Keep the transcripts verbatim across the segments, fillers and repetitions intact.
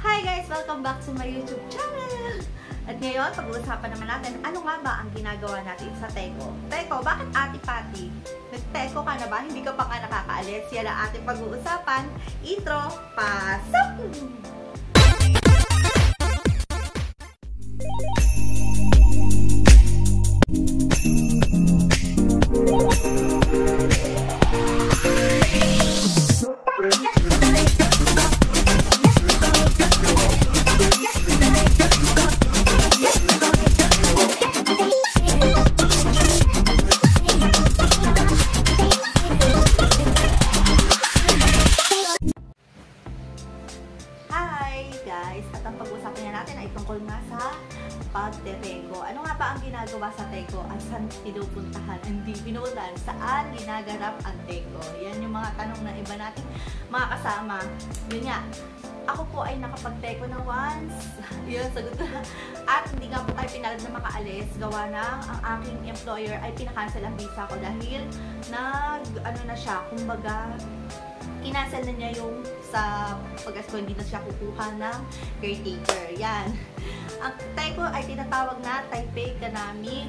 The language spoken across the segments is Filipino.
Hi guys! Welcome back to my YouTube channel! At ngayon, pag-uusapan naman natin, ano nga ba ang ginagawa natin sa TECO? TECO, bakit Ate Patty? Nag-TECO ka na ba? Hindi ka pa nga nakakaalis. Yan ang ating pag-uusapan. Intro, pasok! Pinupuntahan, hindi pinupuntahan, saan ginaganap ang TECO. Yan yung mga tanong na iba natin mga kasama. Yun nga, ako po ay nakapag-TECO na once. Yun, sagot ko na. At hindi nga po tayo pinalad na makaalis. Gawa ng ang aking employer ay pinakancel ang visa ko dahil nag, ano na siya, kumbaga, kinancel na niya yung sa pag-as ko, hindi na siya kukuha ng caretaker. Yan. Ang TECO ay tinatawag na Taipei Economic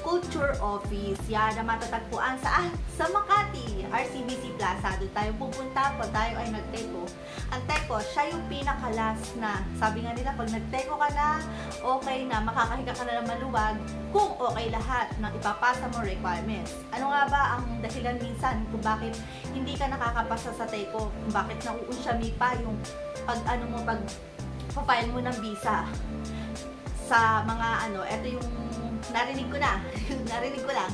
Culture Office. Yan na matatagpuan sa, ah, sa Makati, R C B C Plaza. Doon tayo pupunta pag tayo ay nag-TECO. Ang TECO, siya yung pinaka-last na. Sabi nga nila, pag nag-TECO ka na, okay na, makakahinga ka na ng maluwag kung okay lahat ng ipapasa mo requirements. Ano nga ba ang dahilan minsan kung bakit hindi ka nakakapasa sa TECO? Kung bakit nauunsyami pa yung pag, ano mo, pag papayal mo ng visa sa mga ano, eto yung narinig ko na, narinig ko lang,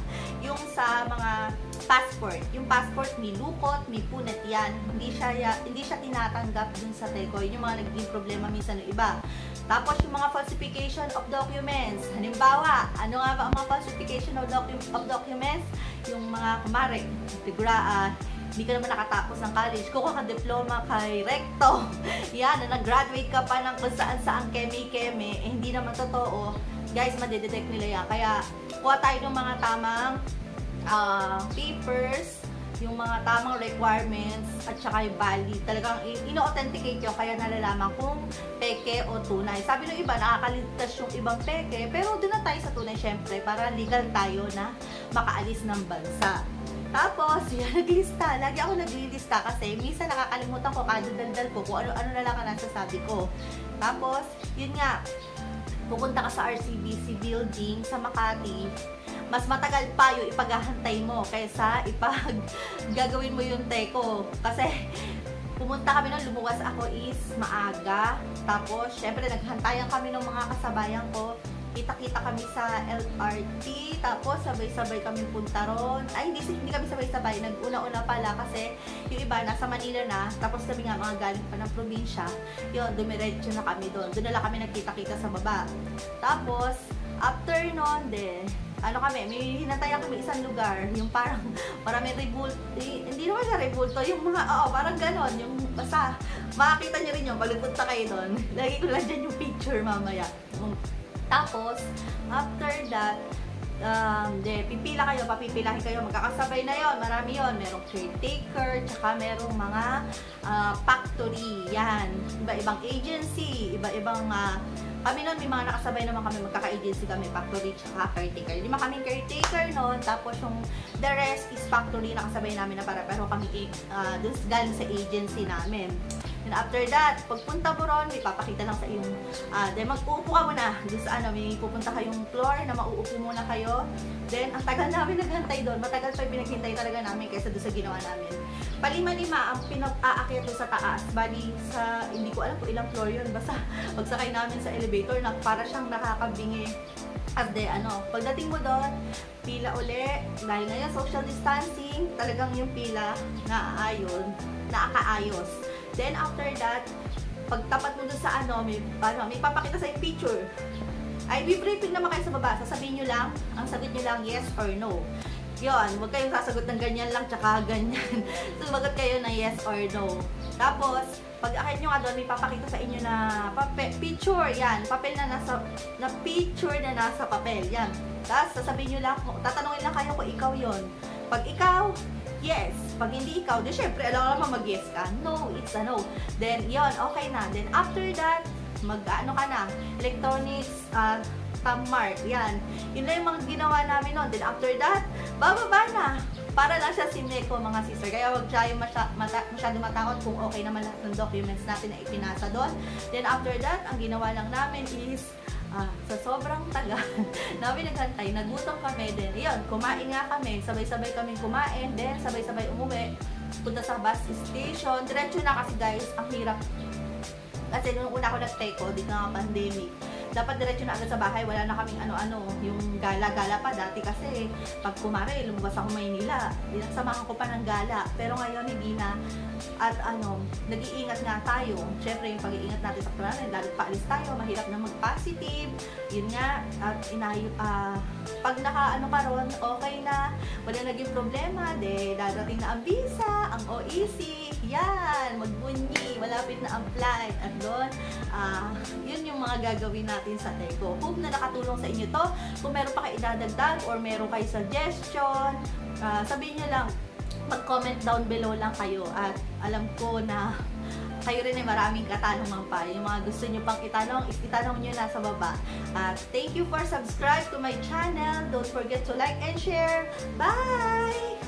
yung sa mga passport. Yung passport, may lukot, may punat yan. Hindi siya, hindi siya tinatanggap dun sa TECO. Yun yung mga naging problema minsan ng iba. Tapos yung mga falsification of documents. Halimbawa, ano nga ba ang mga falsification of, docu of documents? Yung mga kumare, sigura, ah, uh, hindi ka naman nakatapos ng college. Kukuha ka diploma kay Recto. Yan, na nag-graduate ka pa ng kung saan-saan keme-keme, eh, hindi naman totoo. Guys, madedetect nila yan. Kaya, kuha tayo ng mga tamang uh, papers, yung mga tamang requirements, at saka yung valid. Talagang ino-authenticate yun, kaya nalalaman kung peke o tunay. Sabi ng iba, nakakaligtas yung ibang peke, pero doon na tayo sa tunay, syempre, para legal tayo na makaalis ng bansa. Tapos, yan, naglista. Lagi ako naglilista kasi minsan nakakalimutan ko, kadudaldal ko, kung ano-ano na lang ang nasasabi ko. Tapos, yun nga, pupunta ka sa R C B C building sa Makati, mas matagal pa yung ipaghahantay mo kaysa ipag gagawin mo yung TECO. Kasi pumunta kami nung lumuwas ako is maaga. Tapos, syempre, naghantayan kami ng mga kasabayan ko. Kita-kita kami sa L R T, tapos sabay-sabay kami punta ron. Ay, hindi, hindi kami sabay-sabay. Nag-una-una pala kasi yung iba nasa Manila na, tapos kami nga mga galing pa ng probinsya. Yun, dumiretso na kami doon. Doon na lang kami nagkita-kita sa baba. Tapos, after noon din, ano kami, may hinatayan kami isang lugar, yung parang, parang may revolt, eh, hindi naman siya revolto, yung mga, oo, parang ganon, yung basta, makakita nyo rin yun, magpunta kayo doon. Lagi ko lang dyan yung picture mamaya. Tapos, after that, um, de, pipila kayo, papipilahin kayo, magkakasabay na yon, marami yon, merong caretaker, tsaka merong mga uh, factory, yan, iba-ibang agency, iba-ibang, uh, kami nun, may mga nakasabay naman kami, magkaka-agency kami, factory, tsaka caretaker. Hindi man kami caretaker nun, tapos yung the rest is factory, nakasabay namin na para, pero kami uh, dun galing sa agency namin. And after that, pagpunta mo ron, may papakita lang sa iyong, uh, then mag-uupo ka muna. Doon sa ano, may pupunta kayong floor na mauupo muna kayo. Then, ang tagal namin naghantay doon. Matagal pa pinaghintay talaga namin kaysa doon sa ginawa namin. Palima-lima ang pinag-aakit sa taas. Bali, sa, hindi ko alam kung ilang floor yun. Basta, pagsakay namin sa elevator, na para siyang nakakabingi. At de, ano, pagdating mo doon, pila uli. Dahil ngayon, social distancing, talagang yung pila naaayon, naakaayos. Then, after that, pagtapat mo doon sa ano, may, ano, may papakita sa yung picture. Ay, briefing naman kayo sa baba. Sasabihin nyo lang, ang sagot nyo lang, yes or no. Yun, huwag kayong sasagot ng ganyan lang, tsaka ganyan. Sumagot kayo na yes or no. Tapos, pag akit nyo nga doon, may papakita sa inyo na picture, yan. Papel na nasa, na picture na nasa papel, yan. Tapos, sasabihin nyo lang, tatanungin lang kayo kung ikaw yon. Pag ikaw, yes. Pag hindi ikaw, di syempre, alam mo naman mag-yes ka. No, it's a no. Then, yon okay na. Then, after that, mag-ano ka na, electronics, uh, thumb mark, yan. Yun lang yung mga ginawa namin noon. Then, after that, bababa na. Para lang siya si Neko, mga sister. Kaya huwag siya yung masya, mata, masyadong matakot kung okay naman lahat ng documents natin na ipinasa doon. Then, after that, ang ginawa lang namin is, ah, sa sobrang tagal namin naghantay, nagutom kami din. Yun, kumain nga kami. Sabay-sabay kaming kumain. Then, sabay-sabay umuwi. Punta sa bus station. Diretso na kasi guys, ang hirap. Kasi nung una ko nag-TECO, dito na nga pandemic. Dapat diretso na agad sa bahay. Wala na kaming ano-ano. Yung gala-gala pa dati kasi. Pag kumari, lumabas ako Maynila. Dinasamahan ko pa ng gala. Pero ngayon, hindi na. At ano, nag-iingat nga tayo. Siyempre, yung pag-iingat natin sa planet, lalo paalis tayo, mahirap na mag-positive. Yun nga, at inayot, uh, pag naka-ano ka ron, okay na, wala naging problema, de, dadating na ang visa, ang O E C, yan, magbunyi, malapit na ang flight. At doon, uh, yun yung mga gagawin natin sa TECO. Hope na nakatulong sa inyo to. Kung meron pa kayo idadagdag or meron kayo suggestion, uh, sabihin nyo lang, mag-comment down below lang kayo at alam ko na kayo rin ay maraming katanungan pa. Yung mga gusto nyo pang itanong, itanong nyo na sa baba. At thank you for subscribe to my channel. Don't forget to like and share. Bye!